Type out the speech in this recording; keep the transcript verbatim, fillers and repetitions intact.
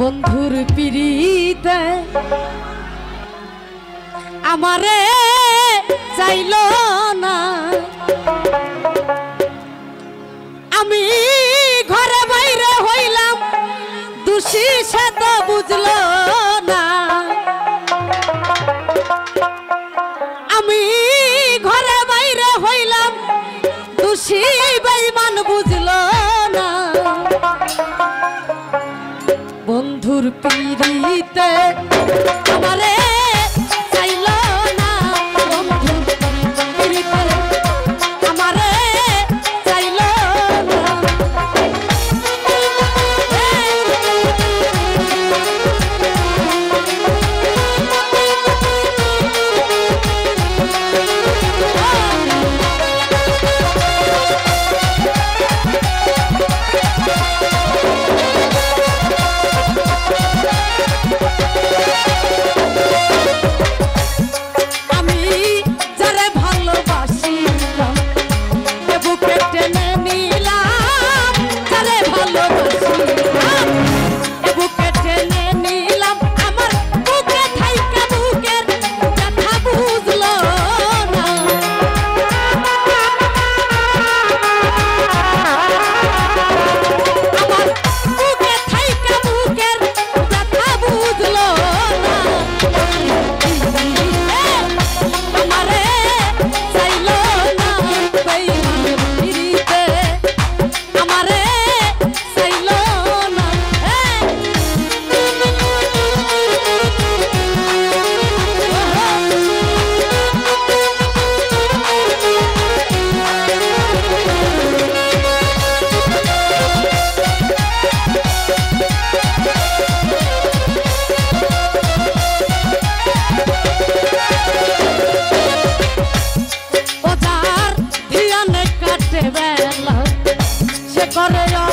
বন্ধুর পিড়িতে আমারে চাইলো না, আমি ঘরে বাইরে হইলাম দোষী সে তো বুঝলো না, আমি ঘরে বাইরে হইলাম দোষী বেঈমান বুঝলো না। বন্ধুর পিড়িতে আমারে Corre yo.